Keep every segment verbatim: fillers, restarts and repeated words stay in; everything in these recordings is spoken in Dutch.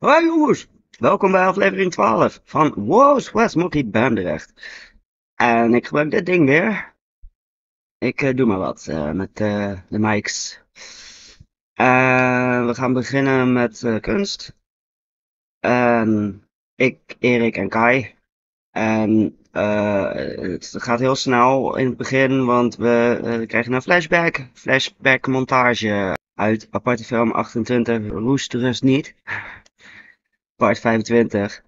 Hoi jongens, welkom bij aflevering twaalf van Whow Swezzmokky Bermdrecht. En ik gebruik dit ding weer. Ik uh, doe maar wat uh, met uh, de mics. Uh, we gaan beginnen met uh, kunst. Uh, ik, Erik en Kai. En uh, het gaat heel snel in het begin, want we uh, krijgen een flashback. Flashback montage uit aparte film achtentwintig, Roest Rust Niet. Part vijfentwintig.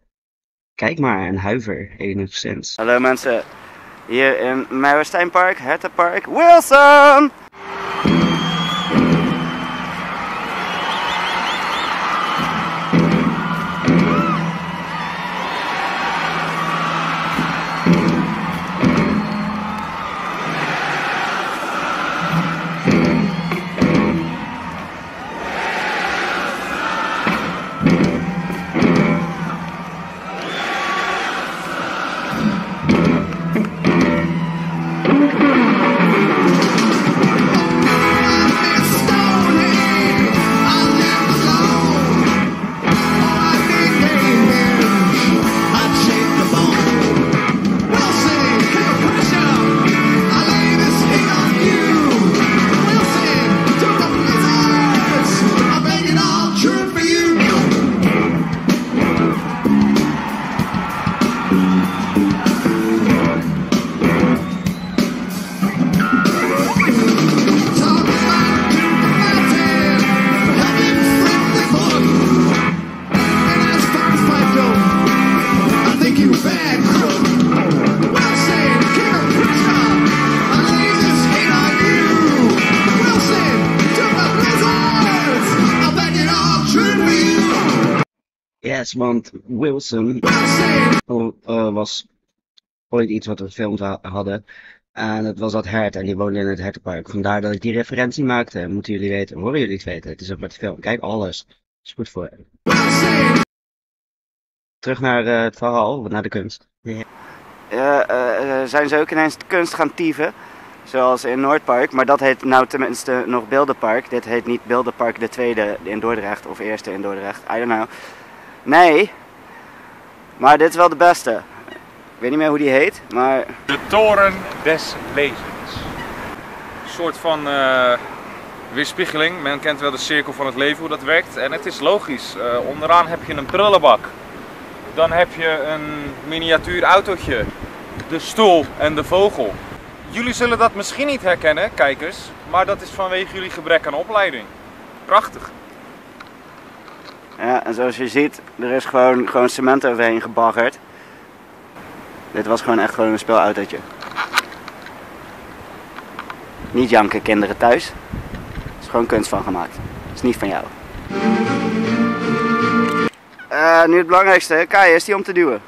Kijk maar, een huiver enigszins. Hallo mensen, hier in Maristijn Park, Hertenpark Wilson! Want Wilson uh, was ooit iets wat we gefilmd ha hadden. En dat was dat hert. En die woonde in het hertenpark. Vandaar dat ik die referentie maakte. Moeten jullie weten, horen jullie het weten. Het is ook met de film. Kijk, alles is goed voor hem. Terug naar uh, het verhaal, naar de kunst. Yeah. Uh, uh, zijn ze ook ineens de kunst gaan tieven? Zoals in Noordpark. Maar dat heet nou tenminste nog Beeldenpark. Dit heet niet Beeldenpark de tweede in Dordrecht. Of eerste in Dordrecht. I don't know. Nee, maar dit is wel de beste. weet niet meer hoe die heet, maar... De toren des levens. Een soort van uh, weerspiegeling. Men kent wel de cirkel van het leven, hoe dat werkt. En het is logisch. Uh, onderaan heb je een prullenbak. Dan heb je een miniatuur autootje. De stoel en de vogel. Jullie zullen dat misschien niet herkennen, kijkers. Maar dat is vanwege jullie gebrek aan opleiding. Prachtig. Ja, en zoals je ziet, er is gewoon, gewoon cement overheen gebaggerd. Dit was gewoon echt gewoon een speelautootje. Niet janken, kinderen thuis. Er is gewoon kunst van gemaakt. Het is niet van jou. Uh, nu het belangrijkste, Kai, is die om te duwen?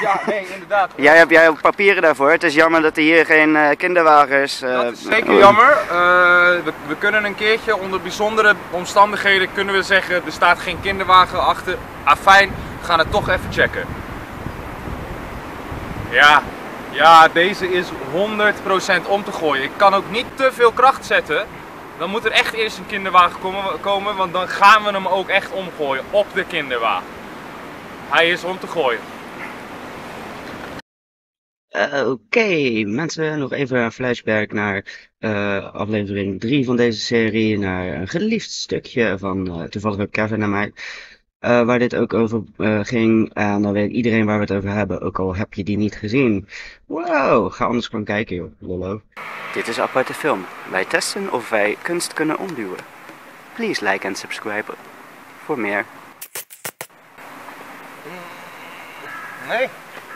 Ja, nee, inderdaad. Jij hebt, jij hebt papieren daarvoor. Het is jammer dat er hier geen uh, kinderwagens... Uh, dat is zeker jammer. Uh, we, we kunnen een keertje onder bijzondere omstandigheden kunnen we zeggen, er staat geen kinderwagen achter. Afijn, we gaan het toch even checken. Ja, ja, deze is honderd procent om te gooien. Ik kan ook niet te veel kracht zetten. Dan moet er echt eerst een kinderwagen komen, komen, want dan gaan we hem ook echt omgooien op de kinderwagen. Hij is om te gooien. Uh, Oké, okay. mensen, nog even een flashback naar uh, aflevering drie van deze serie. Naar een geliefd stukje van uh, toevallig ook Kevin en mij. Uh, waar dit ook over uh, ging. En uh, dan weet iedereen waar we het over hebben, ook al heb je die niet gezien. Wow, ga anders gewoon kijken joh, lollo. Dit is een aparte film. Wij testen of wij kunst kunnen omduwen. Please like en subscribe voor meer. Nee,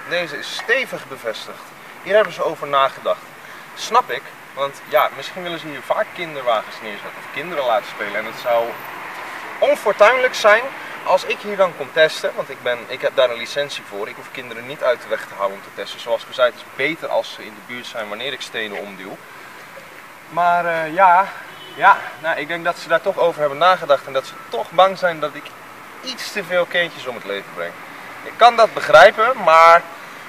deze is stevig bevestigd. Hier hebben ze over nagedacht. Snap ik, want ja, misschien willen ze hier vaak kinderwagens neerzetten of kinderen laten spelen. En het zou onfortuinlijk zijn als ik hier dan kom testen, want ik, ben, ik heb daar een licentie voor. Ik hoef kinderen niet uit de weg te houden om te testen. Zoals gezegd, het is beter als ze in de buurt zijn wanneer ik stenen omduw. Maar uh, ja, ja nou, ik denk dat ze daar toch over hebben nagedacht en dat ze toch bang zijn dat ik iets te veel kindjes om het leven breng. Ik kan dat begrijpen, maar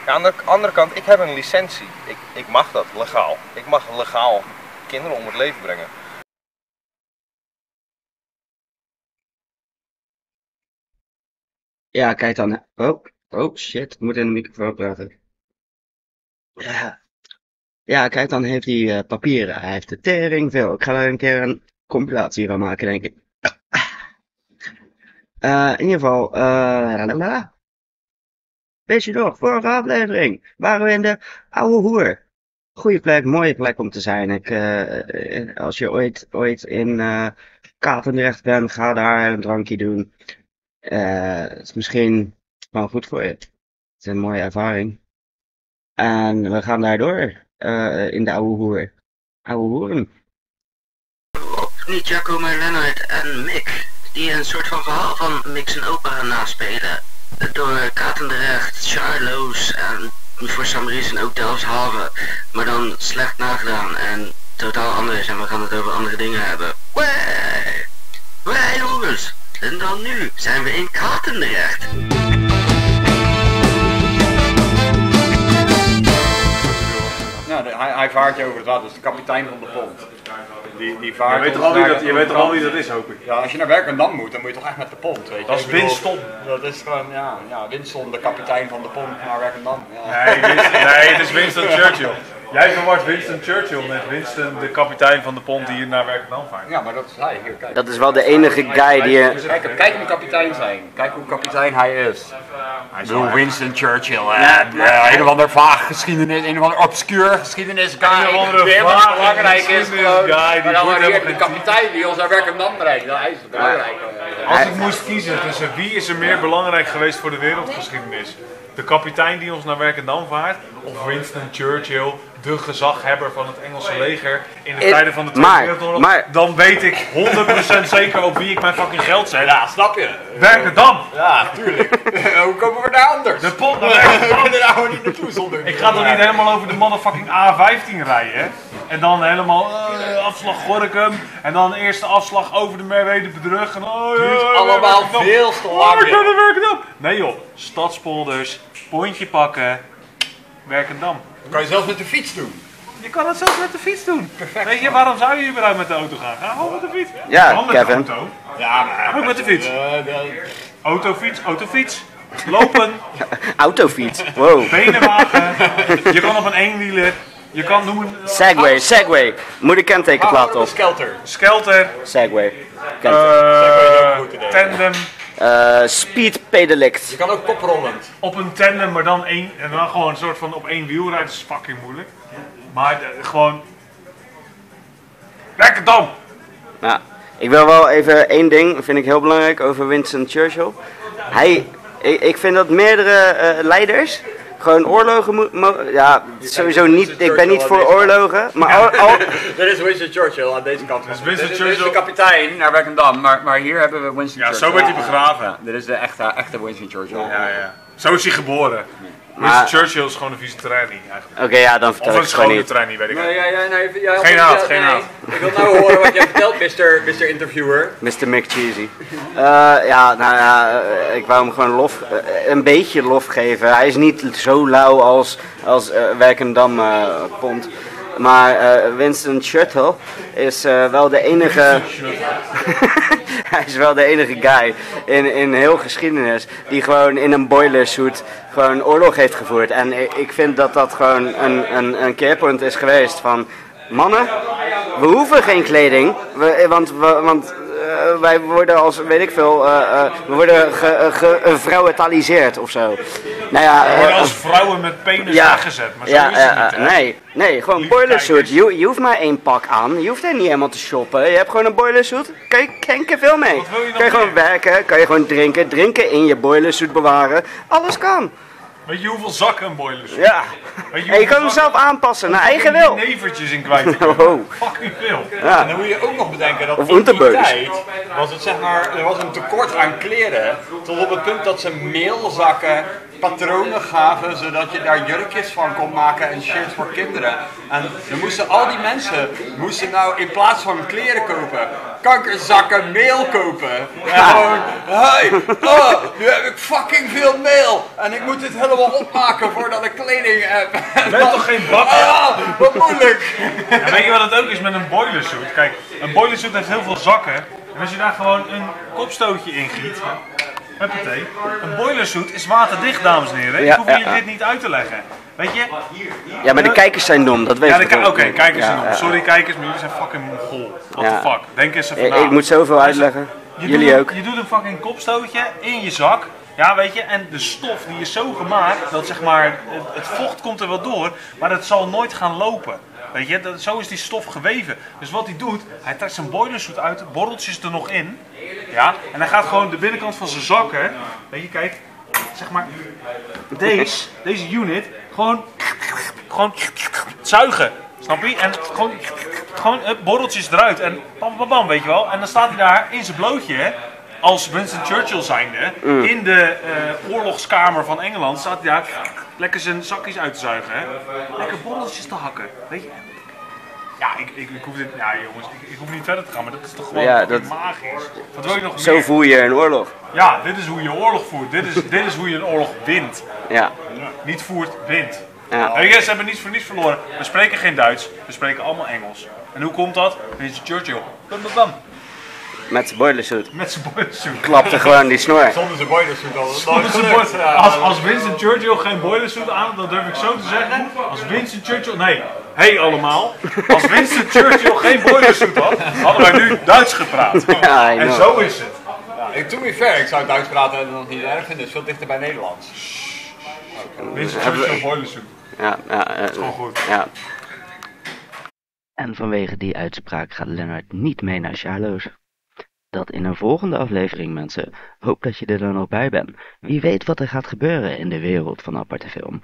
ja, aan de andere kant, ik heb een licentie. Ik, ik mag dat, legaal. Ik mag legaal kinderen om het leven brengen. Ja, kijk dan. Oh, oh shit, ik moet in de microfoon praten. Ja, ja kijk dan heeft hij uh, papieren. Hij heeft de tering veel. Ik ga daar een keer een compilatie van maken, denk ik. Uh, in ieder geval, uh, weet je nog, vorige aflevering waren we in de Ouwehoer. Goeie plek, mooie plek om te zijn. Ik, uh, als je ooit, ooit in uh, Katendrecht bent, ga daar een drankje doen. Uh, het is misschien wel goed voor je. Het is een mooie ervaring. En we gaan daardoor uh, in de Ouwehoer. Ouwehoeren. Nu Giacomo, Leonard en Mick, die een soort van verhaal van Mick zijn opa gaan naspelen. Door Katendrecht, Charlois en voor some reason ook Delfshaven. Maar dan slecht nagedaan en totaal anders. En we gaan het over andere dingen hebben. Wee! Wee, jongens! En dan nu zijn we in Katendrecht. Nou, de, hij, hij vaart je over het water, dus de kapitein van de pont. Die, die vaart je weet toch al wie dat is, hoop ik. Ja, als je naar Werkendam moet, dan moet je toch echt met de pont, weet je. Dat is Winston. Dat is gewoon, ja, ja, Winston, de kapitein van de pont naar Werkendam. Ja. Nee, Winston, nee, het is Winston Churchill. Jij verwart Winston Churchill met Winston, de kapitein van de pont die hier naar Werkendam vaart. Ja, maar dat is hij. Hier, kijk. Dat is wel de enige guy die... Je... Kijk, kijk hoe kapitein zijn. Kijk hoe kapitein hij is. Hij is wel Winston Churchill. Ja, en, ja. Een of ander vaag geschiedenis, een of ander obscuur geschiedenis guy. Een of andere vaag belangrijk is gewoon. Maar dan hier de kapitein die ons naar Werkendam rijdt. Nou, hij is het belangrijk. Ja. Als ik moest kiezen tussen wie is er meer belangrijk geweest voor de wereldgeschiedenis? De kapitein die ons naar Werkendam vaart of Winston Churchill, de gezaghebber van het Engelse leger in de tijden van de Tweede Wereldoorlog, maar, dan weet ik honderd procent zeker op wie ik mijn fucking geld zet. Ja, snap je? Werkendam! Ja, tuurlijk. Hoe komen we daar anders? De pot naar Werkendam. We kunnen daar gewoon niet naartoe zonder. Ik ga dan niet helemaal over de motherfucking A vijftien rijden, hè? En dan helemaal uh, afslag Gorinchem. En dan eerste afslag over de Merwedebrug. En oh, ja, ja, allemaal Werkendam. Veel te lang. Oh, ik kan er Werkendam. Nee joh, stadspolders, pontje pakken, Werkendam. Dat kan je zelfs met de fiets doen. Je kan het zelfs met de fiets doen. Perfect. Weet je, waarom zou je überhaupt met de auto gaan? Ga gewoon met de fiets. Ja, Kevin. Met de auto. Ja, maar... Ook met de fiets. Uh, de... Autofiets, autofiets. lopen. Autofiets, wow. Benenwagen, je kan op een eenwieler, je kan noemen... Segway, ah, Segway. Moet ik kentekenplaat op? Skelter. Skelter. Segway. Uh, tandem. Uh, speed pedelict. Je kan ook koprondend. Op een tandem, maar dan één, en dan gewoon een soort van op één wiel rijden, is fucking moeilijk. Maar de, gewoon... Lekker dom! Ja. Ik wil wel even één ding, vind ik heel belangrijk, over Winston Churchill. Hij, ik, ik vind dat meerdere uh, leiders gewoon oorlogen moeten... Ja, sowieso niet, ik ben niet voor oorlogen, maar... Dit is Winston Churchill aan deze kant. Dit is de kapitein naar Werkendam, maar, maar hier hebben we Winston Churchill. Ja, zo werd hij begraven. Dit is de echte, echte Winston Churchill. Ja, ja. Zo is hij geboren. Maar Mister Churchill is gewoon een vieze terrein eigenlijk. Oké, okay, ja, dan vertel ik het gewoon niet. Of een schone terrein, weet ik niet. Nee, ja, ja, nee, ja, ja, geen haat, geen haat. Nee. Ik wil nou horen wat jij vertelt, mister mister Interviewer. mister Mick Cheesey. Uh, ja, nou ja, uh, ik wou hem gewoon lof, uh, een beetje lof geven. Hij is niet zo lauw als, als uh, Werkendam uh, pond. Maar uh, Winston Churchill is uh, wel de enige... Hij is wel de enige guy in, in heel geschiedenis die gewoon in een boilersuit gewoon oorlog heeft gevoerd. En ik vind dat dat gewoon een, een, een keerpunt is geweest van... Mannen, we hoeven geen kleding, we, want, we, want uh, wij worden als, weet ik veel, uh, uh, we worden gevrouwentaliseerd ge, uh, of zo. Nou ja, we worden uh, als vrouwen met penis ja, weggezet, maar zo ja, is het uh, niet, hè? Nee, nee, gewoon een boilersuit. Je, je hoeft maar één pak aan, je hoeft er niet helemaal te shoppen. Je hebt gewoon een boilersuit, kan je kenken veel mee. Wat wil je dan kan je gewoon meer? Werken, kan je gewoon drinken, drinken in je boilersuit bewaren, alles kan. Weet je hoeveel zakken een boilersuit? Ja. Weet je, en je kan hem zelf aanpassen naar eigen wil. Je nevertjes in kwijt. Oh. Fucking veel. Ja. En dan moet je ook nog bedenken dat in die tijd was het, zeg maar, er was een tekort aan kleren. Tot op het punt dat ze meelzakken, patronen gaven, zodat je daar jurkjes van kon maken en shirts voor kinderen. En dan moesten al die mensen, moesten nou in plaats van kleren kopen, kankerzakken meel kopen. En gewoon, hey, oh, nu heb ik fucking veel meel. En ik moet dit helemaal opmaken voordat ik kleding heb. Je bent toch geen bakker? Ah, wat moeilijk. En weet je wat het ook is met een boilersuit? Kijk, een boilersuit heeft heel veel zakken. En als je daar gewoon een kopstootje in giet... Huppatee. Een boilersuit is waterdicht, dames en heren. Ik hoef je dit niet uit te leggen. Weet je? Ja, maar de kijkers zijn dom, dat weet ik. Ja, oké, kijkers zijn dom. Sorry kijkers, maar jullie zijn fucking Mongool. What the fuck? Denk eens even na. Ik moet zoveel uitleggen. Jullie ook. Je doet een fucking kopstootje in je zak. Ja, weet je, en de stof die is zo gemaakt dat, zeg maar, het vocht komt er wel door, maar het zal nooit gaan lopen. Weet je, dat, zo is die stof geweven. Dus wat hij doet, hij trekt zijn boilersuit uit, borreltjes er nog in. Ja, en hij gaat gewoon de binnenkant van zijn zakken, weet je, kijk, zeg maar, deze, deze unit, gewoon, gewoon zuigen. Snap je? En gewoon, gewoon borreltjes eruit en bam, bam, bam, weet je wel. En dan staat hij daar in zijn blootje, als Winston Churchill zijnde, mm. in de uh, oorlogskamer van Engeland staat hij daar lekker zijn zakjes uit te zuigen, hè? Lekker borreltjes te hakken, weet je? Ja, ik, ik, ik hoef dit, ja jongens, ik, ik hoef niet verder te gaan, maar dat is toch gewoon ja, dat, magisch. Wat wil je nog zo meer? Voer je een oorlog. Ja, dit is hoe je oorlog voert, dit is, dit is hoe je een oorlog wint. Ja. Niet voert, wint. Ja. Nou, yes, ze hebben niets voor niets verloren, we spreken geen Duits, we spreken allemaal Engels. En hoe komt dat? Winston Churchill. Bam, bam, bam. Met zijn boilersuit. Met zijn boilersuit. Klapte gewoon die snor. Zonder zijn boilersuit al. Zonder zijn boilersuit. Als, als Winston Churchill geen boilersuit aan, dan durf ik zo te zeggen. Als Winston Churchill... Nee. Hey allemaal. Als Winston Churchill geen boilersuit had, hadden wij nu Duits gepraat. Ja, en zo is het. Ja, to be fair, ik zou Duits praten en dat niet erg vinden. Het is veel dichter bij Nederlands. Okay. Winston Churchill boilersuit. Ja, ja. Uh, dat is gewoon goed. Ja. En vanwege die uitspraak gaat Lennart niet mee naar Charlois. Dat in een volgende aflevering, mensen. Hoop dat je er dan ook bij bent. Wie weet wat er gaat gebeuren in de wereld van aparte film.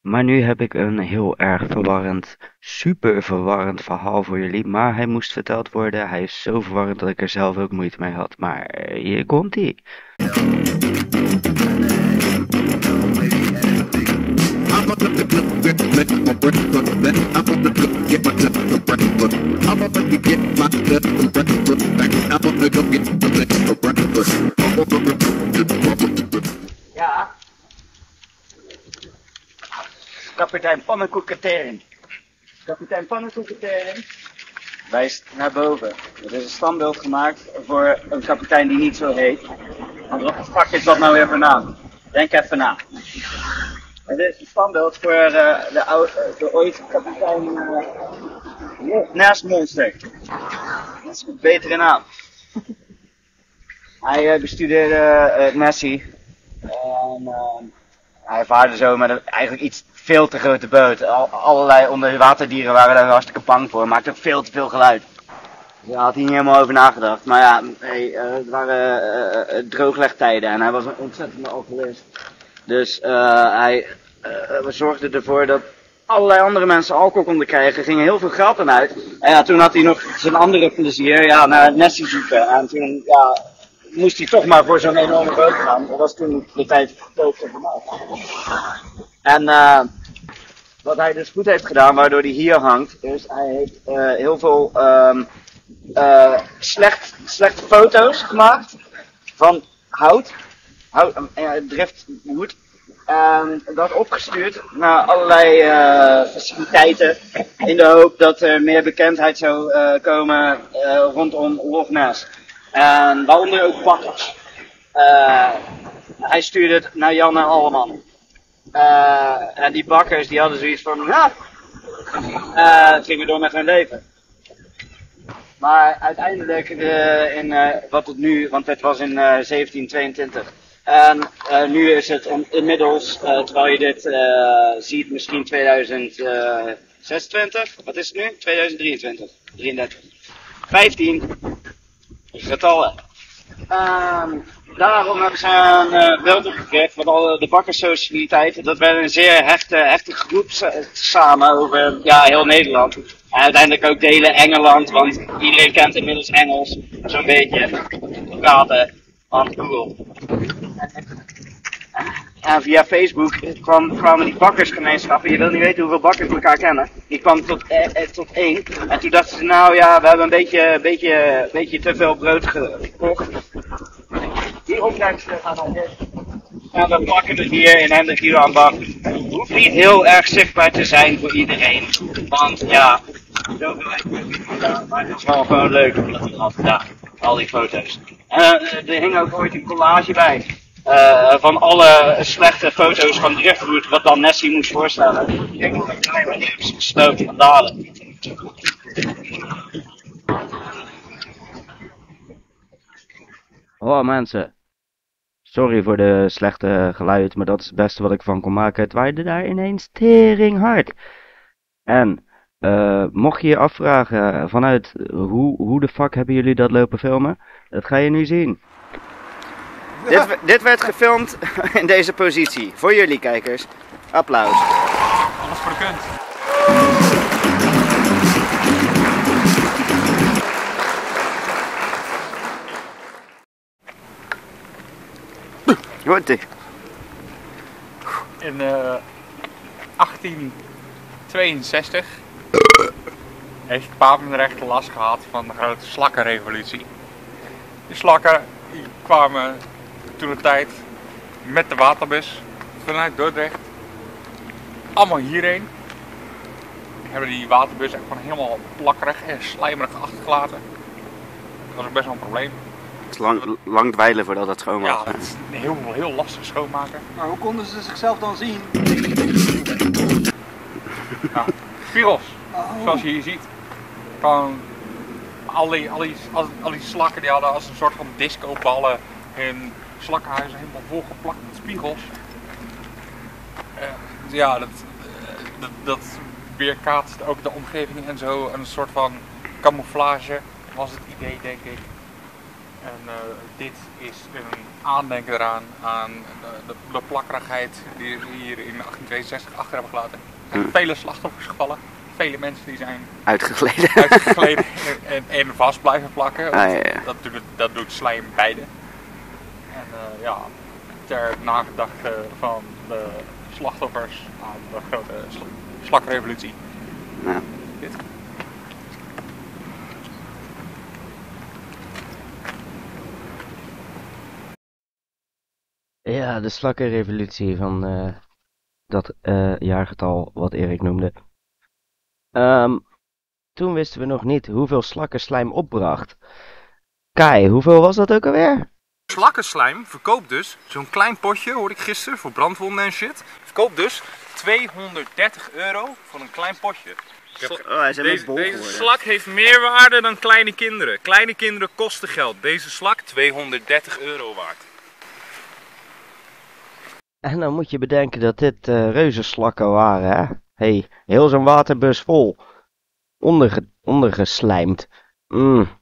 Maar nu heb ik een heel erg verwarrend, super verwarrend verhaal voor jullie. Maar hij moest verteld worden. Hij is zo verwarrend dat ik er zelf ook moeite mee had. Maar hier komt hij. Ja. Kapitein Pannenkoekentering. Kapitein Pannenkoekentering wijst naar boven. Er is een standbeeld gemaakt voor een kapitein die niet zo heet. Wat de fuck is dat nou weer voor naam? Denk even na. Dit is een standbeeld voor uh, de, oude, de ooit kapitein uh, Naast Monster. Dat is een betere naam. Hij uh, bestudeerde uh, het Messi. En uh, hij vaarde zo met een, eigenlijk iets veel te grote boot. Al, allerlei onderwaterdieren waren daar hartstikke bang voor. Maakte ook veel te veel geluid. Daar ja, had hij niet helemaal over nagedacht. Maar ja, hey, uh, het waren uh, uh, drooglegtijden en hij was een ontzettende alcoholist. Dus uh, hij uh, zorgde ervoor dat allerlei andere mensen alcohol konden krijgen. Er ging heel veel geld aan uit. En ja, toen had hij nog zijn andere plezier, ja, naar Nessie zoeken. En toen ja, moest hij toch maar voor zo'n enorme boot gaan. Dat was toen de tijd dood en gemaakt. En uh, wat hij dus goed heeft gedaan, waardoor hij hier hangt, is hij heeft uh, heel veel um, uh, slecht, slechte foto's gemaakt van hout. Hout, driftwood. En dat opgestuurd naar allerlei uh, faciliteiten in de hoop dat er meer bekendheid zou uh, komen uh, rondom Loch Ness. En waaronder ook pakkers. Uh, hij stuurde het naar Jan en Alleman. Uh, en die bakkers die hadden zoiets van, ja, uh, het ging weer door met hun leven. Maar uiteindelijk uh, in uh, wat het nu, want het was in uh, zeventien tweeëntwintig. En uh, nu is het in, inmiddels, uh, terwijl je dit uh, ziet, misschien tweeduizend zesentwintig. Wat is het nu? tweeduizend drieëntwintig. drieëndertig. vijftien getallen. Um, daarom hebben ze een uh, beeld opgekregen, want al de bakkersfaciliteiten, dat werd een zeer hechte, hechte groep samen over ja, heel Nederland. En uiteindelijk ook de hele Engeland, want iedereen kent inmiddels Engels, zo'n beetje praten aan Google. En via Facebook kwam, kwamen die bakkersgemeenschappen, je wilt niet weten hoeveel bakkers elkaar kennen, die kwamen tot, eh, tot één. En toen dachten ze, nou ja, we hebben een beetje, beetje, beetje te veel brood gekocht. Die opbrengsten gaan dan weer. En we pakken het hier in Hendrik-Ido-Ambacht. Het hoeft niet heel erg zichtbaar te zijn voor iedereen. Want ja, zoveel heeft maar het is wel gewoon leuk omdat ik had gedaan. Al die foto's. En uh, er hing ook ooit een collage bij. Uh, van alle slechte foto's van driftwood, wat dan Nessie moest voorstellen. Ik denk dat ik alleen maar nieuws gesloten van dalen. Oh mensen. Sorry voor de slechte geluid, maar dat is het beste wat ik van kon maken. Het waaide daar ineens tering hard. En uh, mocht je je afvragen vanuit hoe, hoe de fuck hebben jullie dat lopen filmen? Dat ga je nu zien. Ja. Dit, dit werd gefilmd in deze positie. Voor jullie kijkers. Applaus. Alles voor de kunst. In uh, achttien tweeënzestig heeft Katendrecht last gehad van de grote slakkenrevolutie. Die slakken die kwamen toen de tijd met de waterbus vanuit Dordrecht allemaal hierheen. Die hebben die waterbus echt van helemaal plakkerig en slijmerig achtergelaten. Dat was ook best wel een probleem. Het is lang, lang dweilen voordat dat schoon was. Ja, dat is heel, heel lastig schoonmaken. Maar hoe konden ze zichzelf dan zien? Ja, spiegels, oh. Zoals je hier ziet. Kan al, die, al, die, al die slakken die hadden als een soort van discoballen hun slakkenhuizen helemaal volgeplakt met spiegels. Uh, ja, dat, uh, dat, dat weerkaatst ook de omgeving en zo. Een soort van camouflage was het idee, denk ik. En uh, dit is een aandenken eraan aan de, de plakkerigheid die we hier in achttien tweeënzestig achter hebben gelaten. Er zijn mm. vele slachtoffers gevallen, vele mensen die zijn uitgegleden, uitgegleden en, en vast blijven plakken. Ah, ja, ja. Dat, doet, dat doet slijm beide. En uh, ja, ter nagedachte van de slachtoffers aan de grote sl slakrevolutie. Ja. Dit. Ja, de slakkenrevolutie van uh, dat uh, jaargetal wat Erik noemde. Um, toen wisten we nog niet hoeveel slakken slijm opbracht. Kai, hoeveel was dat ook alweer? Slakkenslijm verkoopt dus, zo'n klein potje hoorde ik gisteren, voor brandwonden en shit, verkoopt dus tweehonderddertig euro voor een klein potje. Heb... Oh, hij is deze, deze slak heeft meer waarde dan kleine kinderen. Kleine kinderen kosten geld. Deze slak tweehonderddertig euro waard. En dan moet je bedenken dat dit uh, reuzenslakken waren, hè? Hey, heel zo'n waterbus vol. Onderge ondergeslijmd. Mm.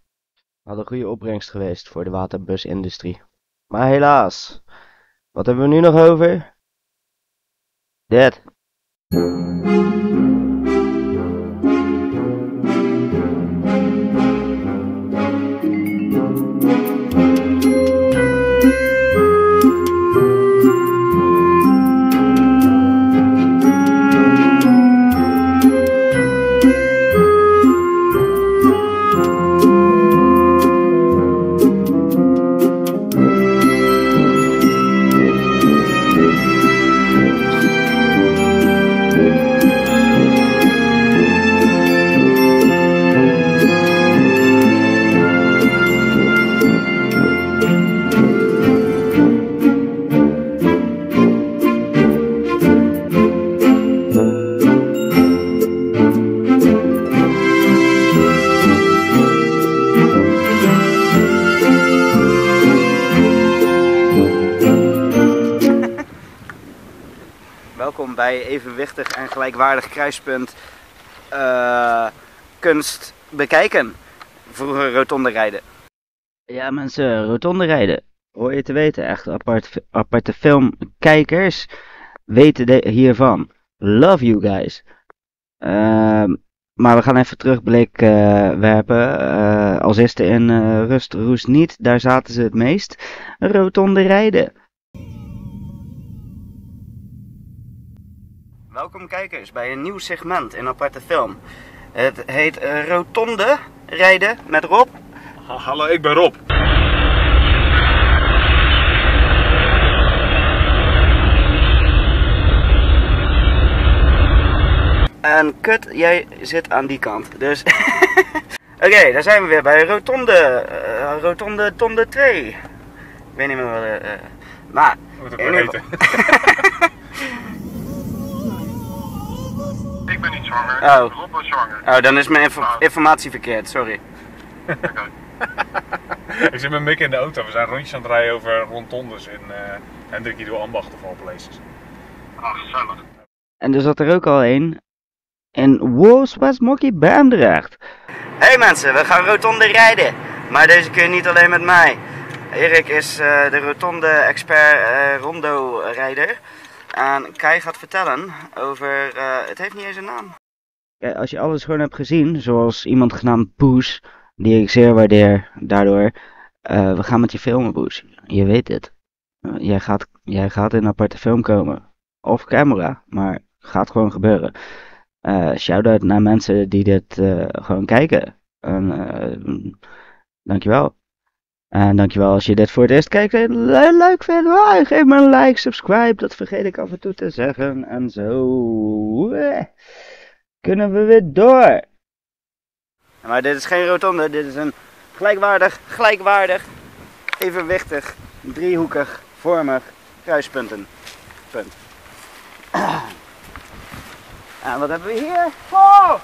Had een goede opbrengst geweest voor de waterbusindustrie. Maar helaas. Wat hebben we nu nog over? Dit. Bij evenwichtig en gelijkwaardig kruispunt uh, kunst bekijken. Vroeger rotonde rijden. Ja mensen, rotonde rijden. Hoor je te weten, echt apart, aparte filmkijkers weten de, hiervan. Love you guys. Uh, maar we gaan even terugblik uh, werpen. Uh, als eerste in uh, Rust Roes niet, daar zaten ze het meest. Rotonde rijden. Welkom kijkers bij een nieuw segment in Aparte Film. Het heet uh, Rotonde Rijden met Rob. Hallo, ik ben Rob. En kut, jij zit aan die kant. Dus oké, okay, daar zijn we weer bij Rotonde. Uh, rotonde Tonde twee. Ik weet niet meer wat... Uh, maar... Moet ik wel eten. Ik ben niet zwanger, oh. Rob was zwanger. Oh, dan is mijn inf informatie verkeerd, sorry. Oké. Okay. Ik zit met Mick in de auto, we zijn rondjes aan het rijden over rondondes in uh, Hendrik-Ido-Ambacht of all places. Ach, gezellig. En er zat er ook al één in Whow Swezzmokky Bermdrecht. Hey mensen, we gaan rotonde rijden. Maar deze keer niet alleen met mij. Erik is uh, de rotonde-expert uh, rondo-rijder. En Kai gaat vertellen over, uh, het heeft niet eens een naam. Kijk, als je alles gewoon hebt gezien, zoals iemand genaamd Boes, die ik zeer waardeer, daardoor, uh, we gaan met je filmen, Boes. Je weet het. Uh, jij, gaat, jij gaat in een aparte film komen. Of camera, maar gaat gewoon gebeuren. Uh, Shout-out naar mensen die dit uh, gewoon kijken. En, uh, dankjewel. En dankjewel als je dit voor het eerst kijkt en leuk vindt. Oh, geef me een like, subscribe, dat vergeet ik af en toe te zeggen. En zo kunnen we weer door. Maar dit is geen rotonde, dit is een gelijkwaardig, gelijkwaardig, evenwichtig, driehoekig, vormig kruispunten. Punt. En wat hebben we hier? Oh!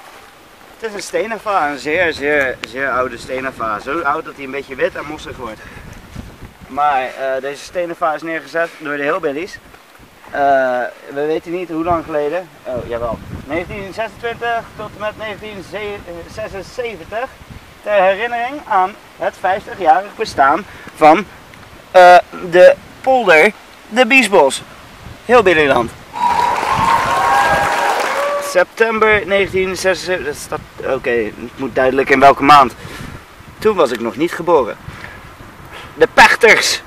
Het is een steenava, een zeer, zeer, zeer oude steenava. Zo oud dat hij een beetje wit en mossig wordt. Maar uh, deze steenava is neergezet door de hillbillies. Uh, we weten niet hoe lang geleden. Oh, jawel. negentien zesentwintig tot en met negentien zesenzeventig. Ter herinnering aan het vijftigjarig bestaan van uh, de polder, de Biesbos. Hillbillyland. September negentien zesenzeventig, dat oké, okay, het moet duidelijk in welke maand. Toen was ik nog niet geboren. De Pechters!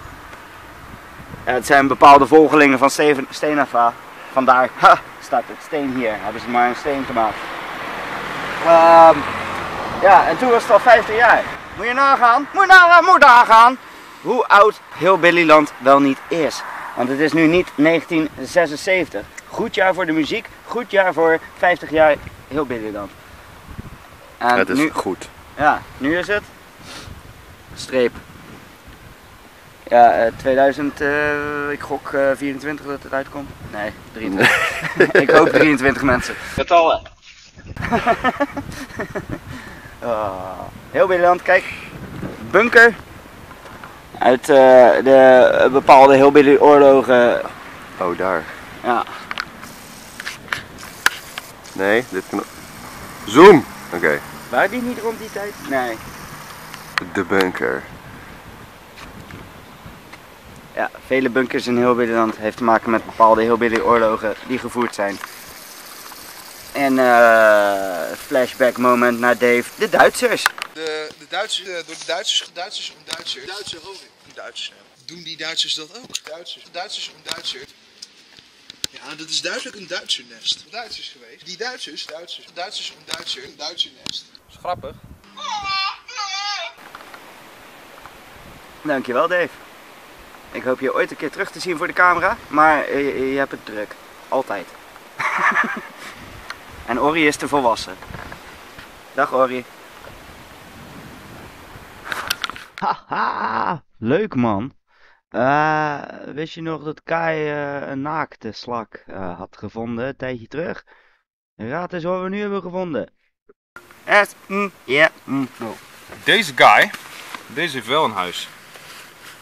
Ja, het zijn bepaalde volgelingen van Steven, Steenava. Vandaar, ha, staat het steen hier. Hebben ze maar een steen gemaakt. Um, ja, en toen was het al vijftig jaar. Moet je nagaan, moet je nagaan, moet je nagaan. Hoe oud heel Billyland wel niet is. Want het is nu niet negentien zesenzeventig. Goed jaar voor de muziek, goed jaar voor vijftig jaar heel Billyland. En het is nu, goed. Ja, nu is het streep. Ja, uh, tweeduizend, uh, ik gok uh, vierentwintig dat het uitkomt. Nee, drieëntwintig. Nee. Ik hoop drieëntwintig mensen. Getallen. Oh, heel Beeland, kijk. Bunker. Uit uh, de bepaalde heel Billy oorlogen. Oh, daar. Ja. Nee, dit knop. Zoom! Oké. Okay. Waar die niet rond die tijd? Nee. De bunker. Ja, vele bunkers in heel Beeland heeft te maken met bepaalde heel Billy oorlogen die gevoerd zijn. En uh, flashback moment naar Dave, de Duitsers. De, de Duitsers, door de Duitsers, Duitsers om Duitsers. Duitsers hoor ik. Duitsers. Doen die Duitsers dat ook? Duitsers. Duitsers om Duitsers. Ja, dat is duidelijk een Duitsernest. Duitsers geweest. Die Duitsers, Duitsers. Duitsers om Duitsers, een Duitsernest. Dat is grappig. Dankjewel Dave. Ik hoop je ooit een keer terug te zien voor de camera, maar je, je hebt het druk. Altijd. En Ori is te volwassen. Dag Ori. Haha, leuk man. Uh, wist je nog dat Kai uh, een naakte slak uh, had gevonden een tijdje terug? Raad eens wat we nu hebben gevonden. S mm, yeah, mm, no. Deze guy, deze heeft wel een huis.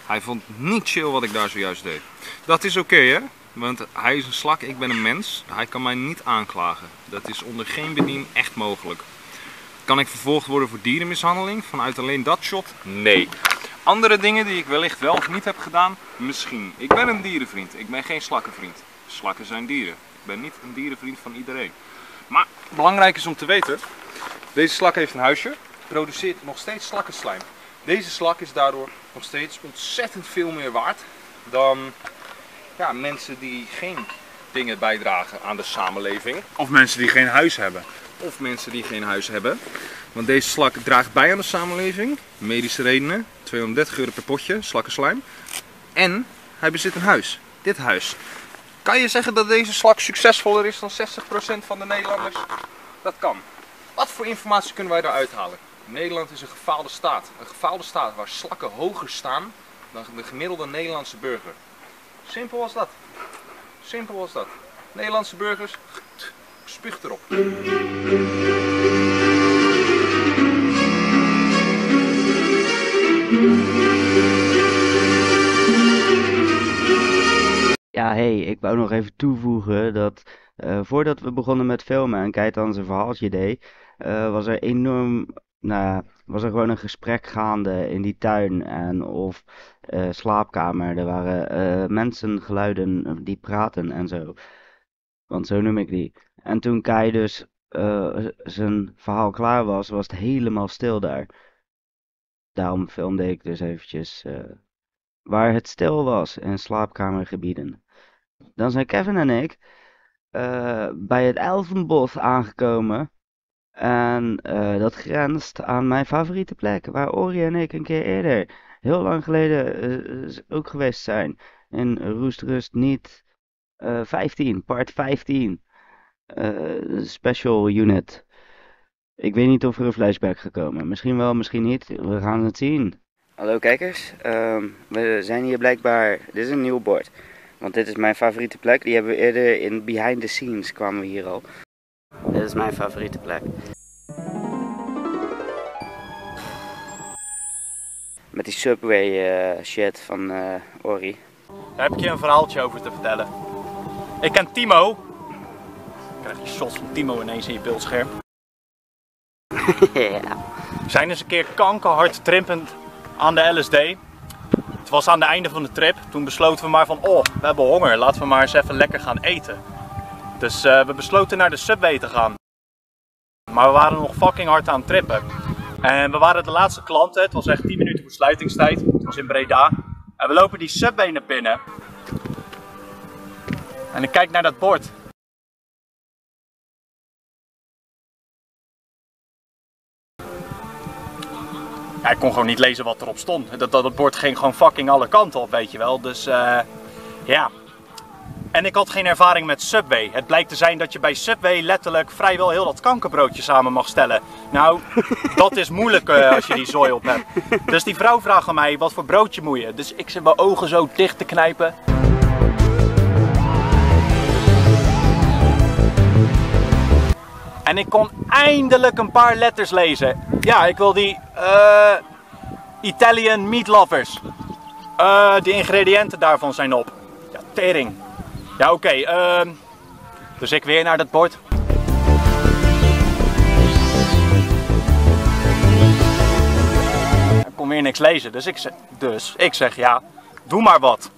Hij vond niet chill wat ik daar zojuist deed. Dat is oké, hè? Want hij is een slak, ik ben een mens. Hij kan mij niet aanklagen. Dat is onder geen bedien echt mogelijk. Kan ik vervolgd worden voor dierenmishandeling vanuit alleen dat shot? Nee. Andere dingen die ik wellicht wel of niet heb gedaan? Misschien. Ik ben een dierenvriend. Ik ben geen slakkenvriend. Slakken zijn dieren. Ik ben niet een dierenvriend van iedereen. Maar belangrijk is om te weten. Deze slak heeft een huisje. Produceert nog steeds slakkenslijm. Deze slak is daardoor nog steeds ontzettend veel meer waard dan... Ja, mensen die geen dingen bijdragen aan de samenleving. Of mensen die geen huis hebben. Of mensen die geen huis hebben. Want deze slak draagt bij aan de samenleving. Medische redenen. tweehonderddertig euro per potje, slakkenslijm. En hij bezit een huis. Dit huis. Kan je zeggen dat deze slak succesvoller is dan zestig procent van de Nederlanders? Dat kan. Wat voor informatie kunnen wij daaruit halen? Nederland is een gefaalde staat. Een gefaalde staat waar slakken hoger staan dan de gemiddelde Nederlandse burger. Simpel was dat. Simpel was dat. Nederlandse burgers, spuugt erop. Ja, hey, ik wou nog even toevoegen dat uh, voordat we begonnen met filmen en Keitan zijn verhaaltje deed, uh, was er enorm... Nou, was er gewoon een gesprek gaande in die tuin en of uh, slaapkamer. Er waren uh, mensen, geluiden die praten en zo. Want zo noem ik die. En toen Kai dus uh, zijn verhaal klaar was, was het helemaal stil daar. Daarom filmde ik dus eventjes uh, waar het stil was in slaapkamergebieden. Dan zijn Kevin en ik uh, bij het Elfenbos aangekomen. En uh, dat grenst aan mijn favoriete plek, waar Ori en ik een keer eerder, heel lang geleden, uh, ook geweest zijn. In Roestrust Niet uh, vijftien, part vijftien, uh, special unit. Ik weet niet of er een flashback gekomen. Misschien wel, misschien niet. We gaan het zien. Hallo kijkers, um, we zijn hier blijkbaar, dit is een nieuw bord. Want dit is mijn favoriete plek, die hebben we eerder in Behind the Scenes kwamen we hier al. Dit is mijn favoriete plek. Met die subway uh, shit van uh, Ori. Daar heb ik je een verhaaltje over te vertellen. Ik ken Timo. Krijg je shots van Timo ineens in je beeldscherm. Ja. We zijn eens een keer kankerhard trimpend aan de L S D. Het was aan het einde van de trip. Toen besloten we maar van, oh, we hebben honger. Laten we maar eens even lekker gaan eten. Dus uh, we besloten naar de Subway te gaan. Maar we waren nog fucking hard aan het trippen. En we waren de laatste klanten. Het was echt tien minuten voor sluitingstijd. Het was in Breda. En we lopen die Subway naar binnen. En ik kijk naar dat bord. Ja, ik kon gewoon niet lezen wat erop stond. Dat, dat, dat bord ging gewoon fucking alle kanten op, weet je wel. Dus uh, ja... En ik had geen ervaring met Subway. Het blijkt te zijn dat je bij Subway letterlijk vrijwel heel dat kankerbroodje samen mag stellen. Nou, dat is moeilijk uh, als je die zooi op hebt. Dus die vrouw vraagt aan mij, wat voor broodje moet je? Dus ik zit mijn ogen zo dicht te knijpen. En ik kon eindelijk een paar letters lezen. Ja, ik wil die uh, Italian Meat Lovers. Uh, de ingrediënten daarvan zijn op. Ja, tering. Ja, oké. Okay, uh, dus ik weer naar dat bord. Ik kon weer niks lezen, dus ik zeg, dus, ik zeg ja, doe maar wat.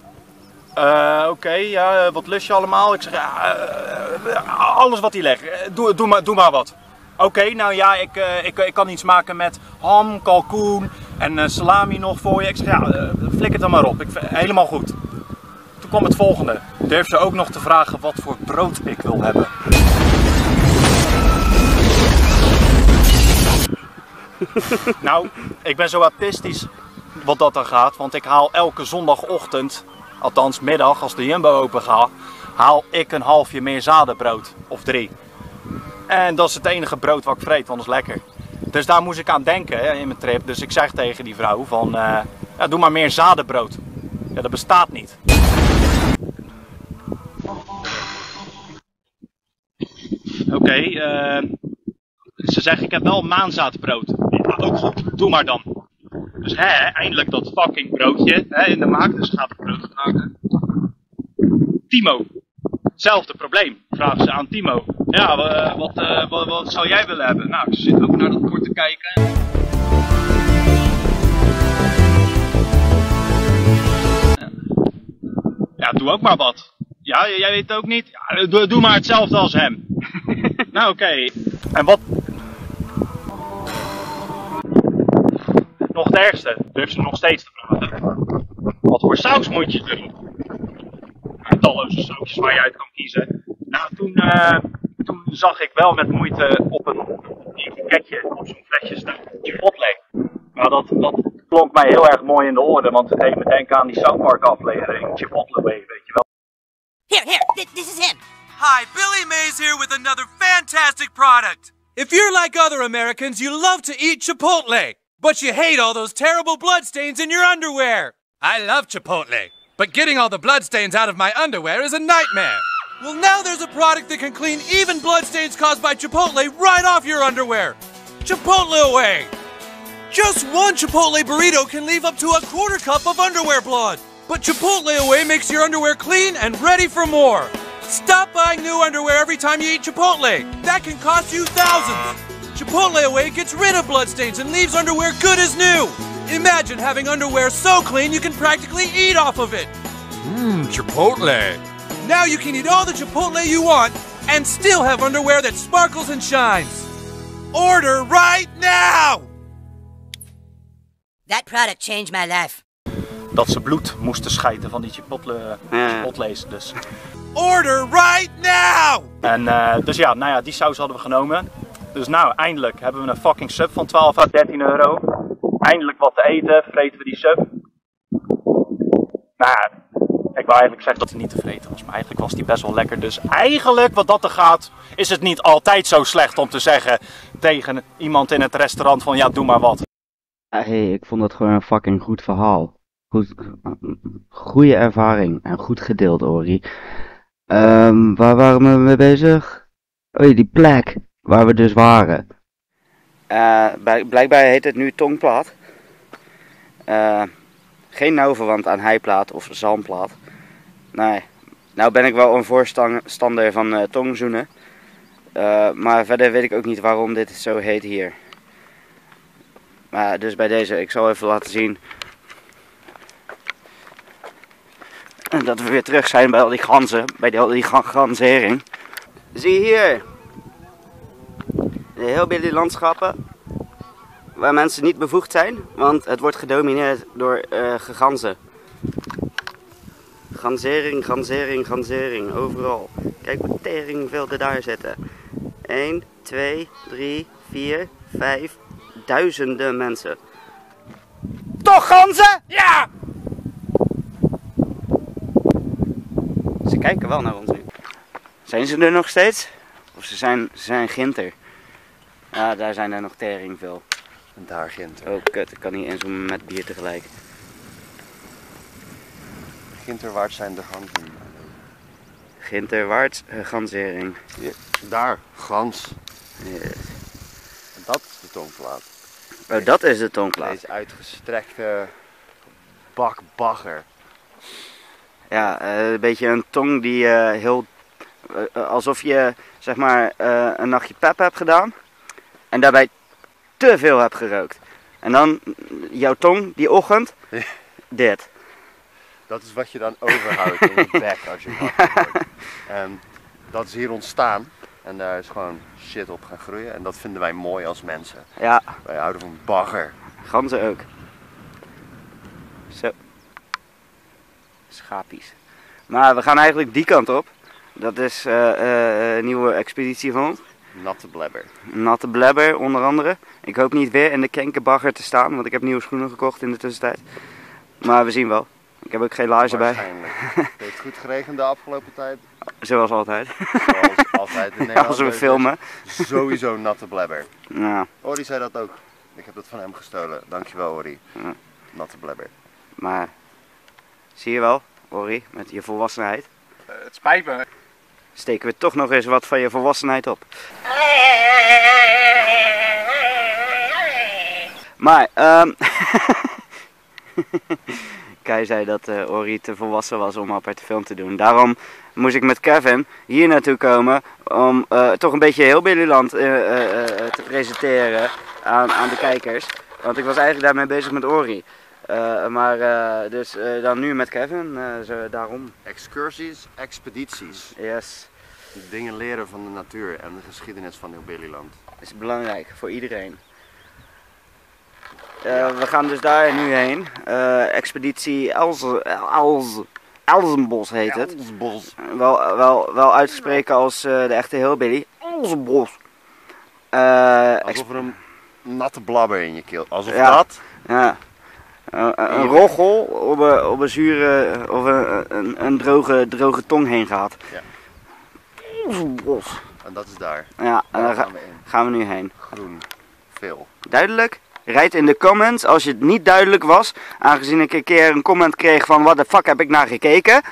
Uh, oké, okay, ja, wat lust je allemaal? Ik zeg ja, uh, alles wat hij legt. Doe, doe, maar, doe maar wat. Oké, okay, nou ja, ik, uh, ik, ik kan iets maken met ham, kalkoen en uh, salami nog voor je. Ik zeg ja, uh, flik het dan maar op. Ik, helemaal goed. Toen kwam het volgende. Durf ze ook nog te vragen wat voor brood ik wil hebben. Nou, ik ben zo artistisch wat dat dan gaat, want ik haal elke zondagochtend, althans middag als de Jumbo open gaat, haal ik een halfje meer zadenbrood of drie. En dat is het enige brood wat ik vreet, want dat is lekker. Dus daar moest ik aan denken hè, in mijn trip. Dus ik zeg tegen die vrouw van, uh, ja, doe maar meer zadenbrood. Ja, dat bestaat niet. Oké, okay, uh, ze zeggen ik heb wel maanzaadbrood. Ja, ook goed, doe maar dan. Dus hè, eindelijk dat fucking broodje hè, in de maak, dus gaat het brood maken. Timo, hetzelfde probleem, vragen ze aan Timo. Ja, uh, wat, uh, wat, wat zou jij willen hebben? Nou, ze zit ook naar dat bord te kijken. Ja, doe ook maar wat. Ja, jij weet het ook niet. Ja, doe, doe maar hetzelfde als hem. Nou, oké. Okay. En wat... Nog het ergste. Durf ze nog steeds te vragen. Wat voor saus moet je doen? Nou, talloze sausjes waar je uit kan kiezen. Nou, toen, uh, toen zag ik wel met moeite op een etiketje op zo'n flesje staan. Chipotle. Nou, dat, dat klonk mij heel erg mooi in de oren, want het deed me denken aan die South Park aflevering. Chipotle, weet je wel. Here, here, th this is him. Hi, Billy Mays here with another fantastic product. If you're like other Americans, you love to eat Chipotle, but you hate all those terrible bloodstains in your underwear. I love Chipotle, but getting all the bloodstains out of my underwear is a nightmare. Well, now there's a product that can clean even bloodstains caused by Chipotle right off your underwear. Chipotle away. Just one Chipotle burrito can leave up to a quarter cup of underwear blood. But Chipotle Away makes your underwear clean and ready for more. Stop buying new underwear every time you eat Chipotle. That can cost you thousands. Chipotle Away gets rid of bloodstains and leaves underwear good as new. Imagine having underwear so clean you can practically eat off of it. Mmm, Chipotle. Now you can eat all the Chipotle you want and still have underwear that sparkles and shines. Order right now! That product changed my life. Dat ze bloed moesten scheiden van die chipotle, chipotle's dus. Order right now! En uh, dus ja, nou ja, die saus hadden we genomen. Dus nou, eindelijk hebben we een fucking sub van twaalf à dertien euro. Eindelijk wat te eten, vreten we die sub. Nou ja, ik wou eigenlijk zeggen dat hij niet te vreten was, maar eigenlijk was die best wel lekker. Dus eigenlijk, wat dat er gaat, is het niet altijd zo slecht om te zeggen tegen iemand in het restaurant van ja, doe maar wat. Hey, ik vond dat gewoon een fucking goed verhaal. Goed, goede ervaring en goed gedeeld, Ori. Um, waar waren we mee bezig? Oh, die plek waar we dus waren. Uh, blijkbaar heet het nu Tongplaat. Uh, geen nauw verwant aan heiplaat of zalmplaat. Nee, nou ben ik wel een voorstander van uh, tongzoenen. Uh, maar verder weet ik ook niet waarom dit zo heet hier. Maar uh, dus bij deze, ik zal even laten zien... En dat we weer terug zijn bij al die ganzen, bij die, die ganzering. Zie hier, de heel veel landschappen waar mensen niet bevoegd zijn, want het wordt gedomineerd door uh, ganzen. Ganzering, ganzering, ganzering, overal. Kijk wat tering veel er daar zitten. één, twee, drie, vier, vijf, duizenden mensen. Toch ganzen? Ja! kijken wel naar ons nu. Zijn ze er nog steeds? Of ze zijn, ze zijn ginter. Ja, daar zijn er nog tering veel. En daar ginter. Oh kut, ik kan niet inzoomen met bier tegelijk. Ginterwaarts zijn de ganzen. Ginterwaarts, uh, ganshering. Ja, daar, gans. Yes. En dat is de tongplaat. Oh, dat is de tongplaat. Deze uitgestrekte bak bagger. Ja, uh, een beetje een tong die uh, heel... Uh, uh, alsof je, zeg maar, uh, een nachtje pep hebt gedaan. En daarbij te veel hebt gerookt. En dan jouw tong, die ochtend, dit. Dat is wat je dan overhoudt in je bek als je wakker wordt. Um, dat is hier ontstaan en daar is gewoon shit op gaan groeien. En dat vinden wij mooi als mensen. Ja. Wij houden van bagger. Ganzen ook. Zo. Schapies. Maar we gaan eigenlijk die kant op. Dat is uh, uh, een nieuwe expeditie van ons. Natte blebber. Natte blebber, onder andere. Ik hoop niet weer in de kenkenbagger te staan, want ik heb nieuwe schoenen gekocht in de tussentijd. Maar we zien wel. Ik heb ook geen laarzen bij. Het heeft goed geregend de afgelopen tijd. Zoals altijd. Zoals altijd in Nederland. Als we filmen. Sowieso natte blebber. Ja. Ori zei dat ook. Ik heb dat van hem gestolen. Dankjewel Ori. Ja. Natte blebber. Maar zie je wel, Ori, met je volwassenheid. Uh, het spijt me. Steken we toch nog eens wat van je volwassenheid op. Maar, ehm... Um, Kai zei dat uh, Ori te volwassen was om apart film te doen. Daarom moest ik met Kevin hier naartoe komen om uh, toch een beetje heel Billyland uh, uh, uh, te presenteren aan, aan de kijkers. Want ik was eigenlijk daarmee bezig met Ori. Uh, maar uh, dus uh, dan nu met Kevin, uh, zo, daarom. Excursies, expedities. Yes. Dingen leren van de natuur en de geschiedenis van heel Billyland. Dat is belangrijk voor iedereen. Uh, we gaan dus daar nu heen. Uh, expeditie Elze, Elze, Elzenbos heet het. Elzenbos. Wel, wel, wel uitgespreken als uh, de echte hillbilly. Elzenbos. Uh, Alsof er een natte blabber in je keel. Alsof ja, dat. Ja. Uh, een roggel op een, op een zure of een, een, een droge, droge tong heen gaat. Ja. Elzenbos. En dat is daar. Ja, en daar gaan we, in. gaan we nu heen. Groen. Veel. Duidelijk? Rijd in de comments als je het niet duidelijk was. Aangezien ik een keer een comment kreeg van wat de fuck heb ik naar gekeken.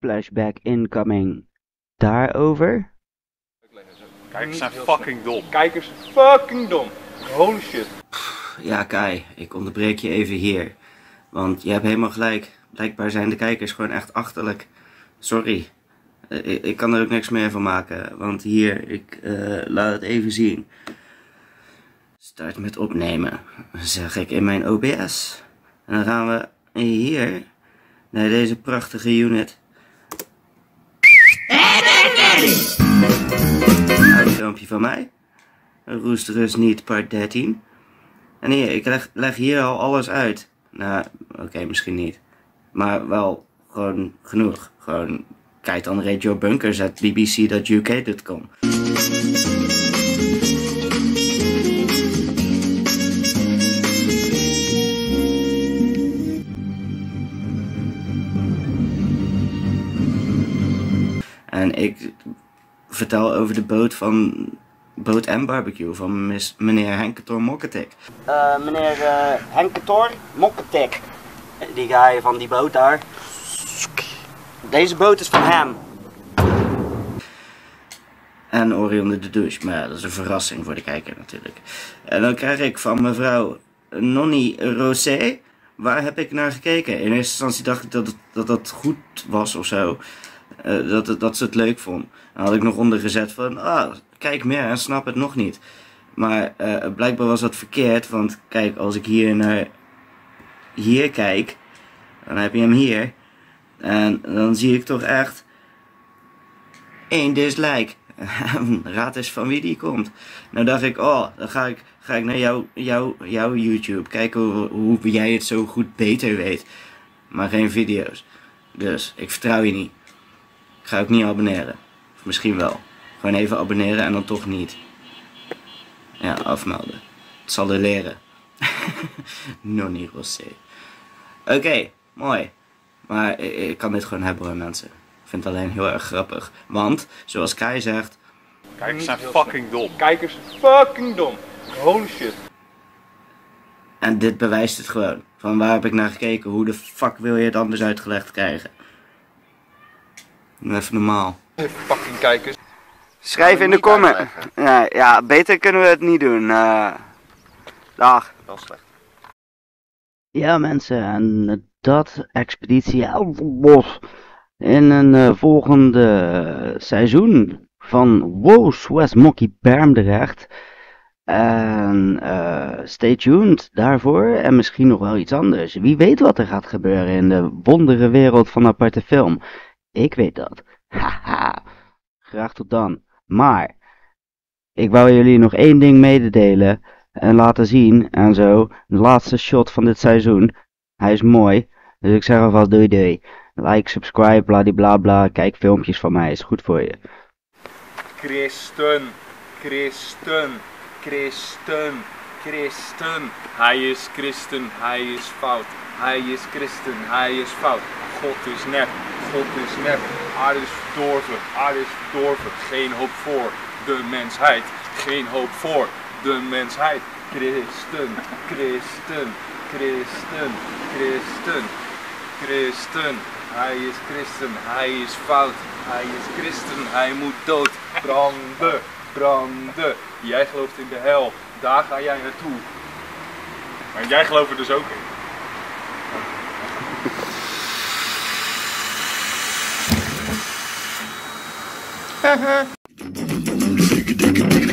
Flashback incoming. Daarover? Kijkers zijn fucking dom. Kijkers fucking dom. Holy shit. Ja Kai, ik onderbreek je even hier. Want je hebt helemaal gelijk. Blijkbaar zijn de kijkers gewoon echt achterlijk. Sorry. Ik, ik kan er ook niks meer van maken. Want hier, ik uh, laat het even zien. Start met opnemen, zeg ik in mijn O B S. En dan gaan we hier naar deze prachtige unit. Nou, een filmpje van mij. Roest rust niet, part dertien. En hier, ik leg, leg hier al alles uit. Nou, oké, okay, misschien niet. Maar wel gewoon genoeg. Gewoon, kijk dan Radio Bunkers at b b c dot u k dot com. En ik vertel over de boot van boot en barbecue van mis, meneer Henketoor Mokketik. Uh, meneer uh, Henketoor Mokketik. Die guy van die boot daar. Deze boot is van hem. En Ori onder de douche. Maar ja, dat is een verrassing voor de kijker natuurlijk. En dan krijg ik van mevrouw Nonnie Rosé. Waar heb ik naar gekeken? In eerste instantie dacht ik dat het, dat, dat goed was of zo. Uh, dat, dat ze het leuk vond. Dan had ik nog ondergezet van, ah, kijk meer en snap het nog niet. Maar uh, blijkbaar was dat verkeerd, want kijk, als ik hier naar hier kijk, dan heb je hem hier. En dan zie ik toch echt één dislike. Raad eens van wie die komt. Nou dacht ik, oh, dan ga ik, ga ik naar jouw jou, jou YouTube. Kijken hoe, hoe jij het zo goed beter weet. Maar geen video's. Dus, ik vertrouw je niet. Ik ga ook niet abonneren. Of misschien wel. Gewoon even abonneren en dan toch niet. Ja, afmelden. Het zal er leren. Nonnie Rosé. Oké, okay, mooi. Maar ik kan dit gewoon hebben hoor mensen. vind het alleen heel erg grappig. Want, zoals Kai zegt... Kijkers zijn fucking dom. Kijkers zijn fucking dom. Holy shit. En dit bewijst het gewoon. Van waar heb ik naar gekeken? Hoe de fuck wil je het anders uitgelegd krijgen? Even normaal. Fucking kijkers. Schrijf in de comments. Nee, ja, beter kunnen we het niet doen. Uh, dag. Wel slecht. Ja mensen, en dat expeditie Elfenbos in een uh, volgende seizoen van Whow Swezzmokky Bermdrecht. En uh, stay tuned daarvoor en misschien nog wel iets anders. Wie weet wat er gaat gebeuren in de wondere wereld van aparte film. Ik weet dat. Haha. Graag tot dan. Maar ik wou jullie nog één ding mededelen en laten zien en zo. De laatste shot van dit seizoen. Hij is mooi. Dus ik zeg alvast doei doei. Like, subscribe, bladibla. Kijk filmpjes van mij. Is goed voor je. Christen. Christen. Christen. Christen. Hij is christen. Hij is fout. Hij is christen. Hij is fout. God is nep. God is nep, aarde is verdorven, aarde is verdorven, geen hoop voor de mensheid, geen hoop voor de mensheid. Christen, christen, christen, christen, christen, hij is christen, hij is fout, hij is christen, hij moet dood. Branden, branden, jij gelooft in de hel, daar ga jij naartoe. Maar jij gelooft er dus ook in. Haha.